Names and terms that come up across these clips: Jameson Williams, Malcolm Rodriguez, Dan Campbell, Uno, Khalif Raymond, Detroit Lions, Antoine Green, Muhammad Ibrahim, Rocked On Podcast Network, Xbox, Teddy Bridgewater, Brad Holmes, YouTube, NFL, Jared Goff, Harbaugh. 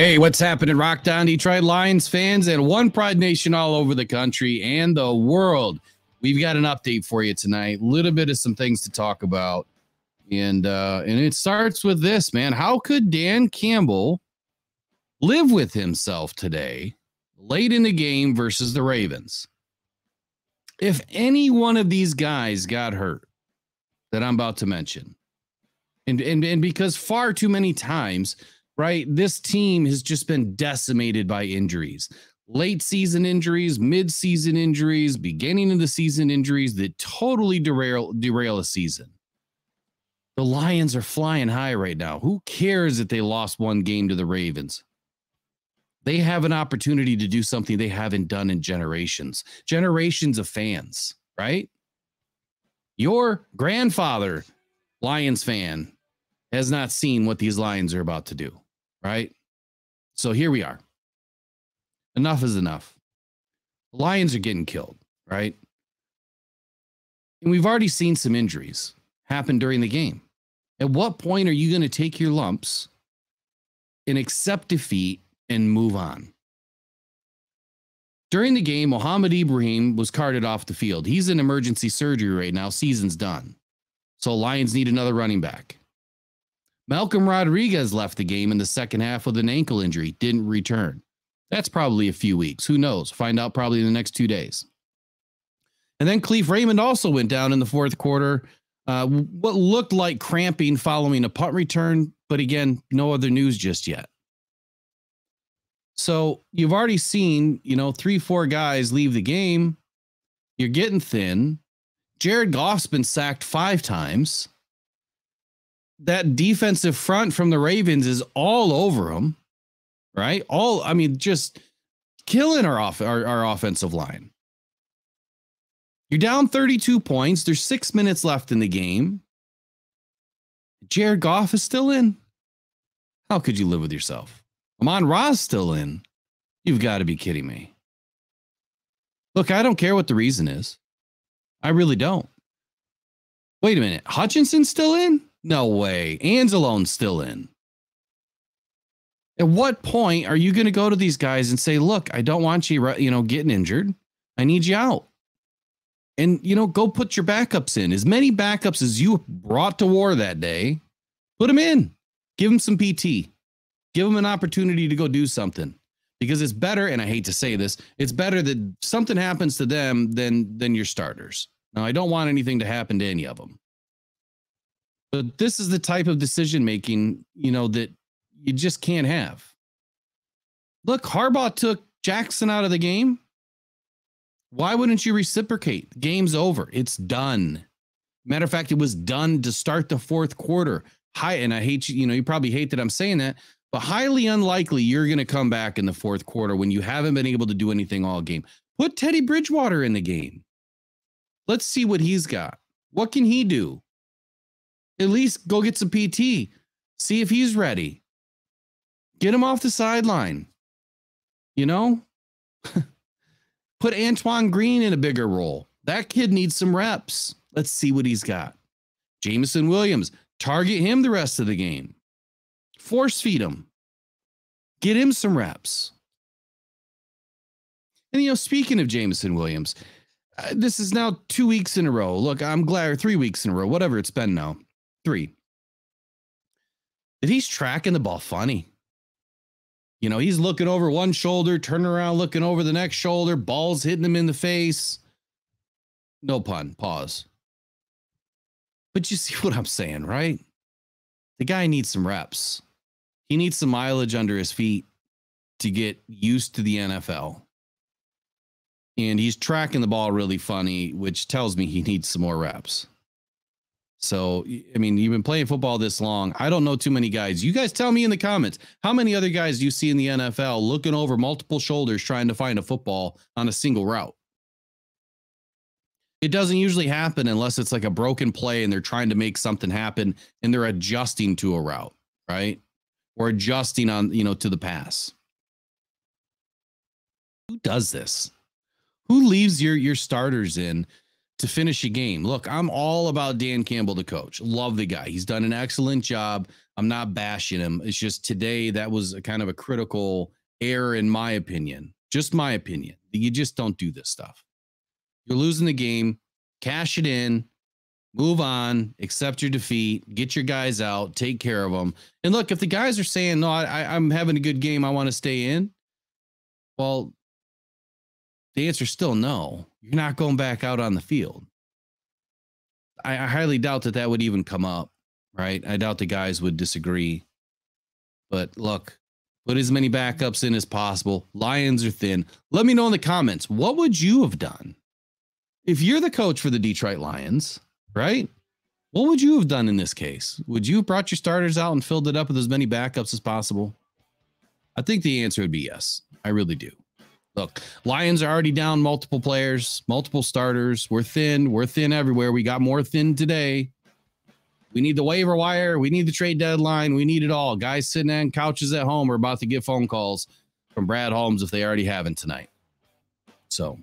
Hey, what's happening, Rocked On Detroit Lions fans and One Pride Nation all over the country and the world? We've got an update for you tonight, a little bit of some things to talk about. And it starts with this, man. How could Dan Campbell live with himself today, late in the game versus the Ravens? If any one of these guys got hurt that I'm about to mention, and because far too many times, right, this team has just been decimated by injuries, late season injuries, mid-season injuries, beginning of the season injuries that totally derail a season. The Lions are flying high right now. Who cares that they lost one game to the Ravens? They have an opportunity to do something they haven't done in generations. Generations of fans, right? Your grandfather, Lions fan, has not seen what these Lions are about to do, right? So here we are. Enough is enough. The Lions are getting killed, right? And we've already seen some injuries happen during the game. At what point are you going to take your lumps and accept defeat and move on? During the game, Muhammad Ibrahim was carted off the field. He's in emergency surgery right now. Season's done. So Lions need another running back. Malcolm Rodriguez left the game in the second half with an ankle injury. Didn't return. That's probably a few weeks. Who knows? Find out probably in the next 2 days. And then Khalif Raymond also went down in the fourth quarter. What looked like cramping following a punt return, but again, no other news just yet. So you've already seen, you know, 3-4 guys leave the game. You're getting thin. Jared Goff's been sacked 5 times. That defensive front from the Ravens is all over them, right? I mean, just killing our offensive line. You're down 32 points. There's 6 minutes left in the game. Jared Goff is still in. How could you live with yourself? Amon Ra's still in. You've got to be kidding me. Look, I don't care what the reason is. I really don't. Wait a minute. Hutchinson's still in? No way. Anzalone's still in. At what point are you going to go to these guys and say, look, I don't want you, you know, getting injured. I need you out. And, you know, go put your backups in. As many backups as you brought to war that day, put them in. Give them some PT. Give them an opportunity to go do something. Because it's better, and I hate to say this, it's better that something happens to them than your starters. Now, I don't want anything to happen to any of them. But this is the type of decision-making, you know, that you just can't have. Look, Harbaugh took Jackson out of the game. Why wouldn't you reciprocate? Game's over. It's done. Matter of fact, it was done to start the fourth quarter. And I hate you. You know, you probably hate that I'm saying that, but highly unlikely you're going to come back in the fourth quarter when you haven't been able to do anything all game. Put Teddy Bridgewater in the game. Let's see what he's got. What can he do? At least go get some PT. See if he's ready. Get him off the sideline. You know? Put Antoine Green in a bigger role. That kid needs some reps. Let's see what he's got. Jameson Williams, target him the rest of the game. Force feed him. Get him some reps. And, you know, speaking of Jameson Williams, this is now 2 weeks in a row. Look, I'm glad, or 3 weeks in a row, whatever it's been now. 3. That he's tracking the ball funny. You know, he's looking over one shoulder, turning around, looking over the next shoulder, balls hitting him in the face. No pun, pause. But you see what I'm saying, right? The guy needs some reps. He needs some mileage under his feet to get used to the NFL. And he's tracking the ball really funny, which tells me he needs some more reps. So, I mean, you've been playing football this long. I don't know too many guys. You guys tell me in the comments, how many other guys do you see in the NFL looking over multiple shoulders trying to find a football on a single route? It doesn't usually happen unless it's like a broken play and they're trying to make something happen and they're adjusting to a route, right? Or adjusting on, you know, to the pass. Who does this? Who leaves your starters in to finish a game. Look, I'm all about Dan Campbell, the coach. Love the guy. He's done an excellent job. I'm not bashing him. It's just today that was a kind of a critical error in my opinion. Just my opinion. You just don't do this stuff. You're losing the game. Cash it in. Move on. Accept your defeat. Get your guys out. Take care of them. And look, if the guys are saying, no, I'm having a good game, I want to stay in. Well, the answer is still no. You're not going back out on the field. I highly doubt that that would even come up, right? I doubt the guys would disagree. But look, put as many backups in as possible. Lions are thin. Let me know in the comments, what would you have done? If you're the coach for the Detroit Lions, right? What would you have done in this case? Would you have brought your starters out and filled it up with as many backups as possible? I think the answer would be yes. I really do. Look, Lions are already down multiple players, multiple starters. We're thin. We're thin everywhere. We got more thin today. We need the waiver wire. We need the trade deadline. We need it all. Guys sitting on couches at home are about to get phone calls from Brad Holmes if they already haven't tonight. So,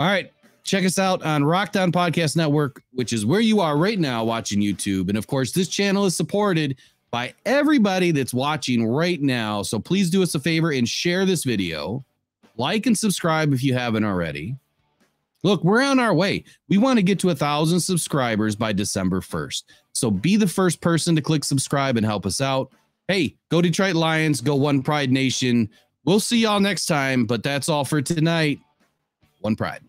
all right. Check us out on Rocked On Podcast Network, which is where you are right now watching YouTube. And, of course, this channel is supported by everybody that's watching right now. So please do us a favor and share this video. Like and subscribe if you haven't already. Look, we're on our way. We want to get to 1,000 subscribers by December 1st. So be the first person to click subscribe and help us out. Hey, go Detroit Lions. Go One Pride Nation. We'll see y'all next time, but that's all for tonight. One Pride.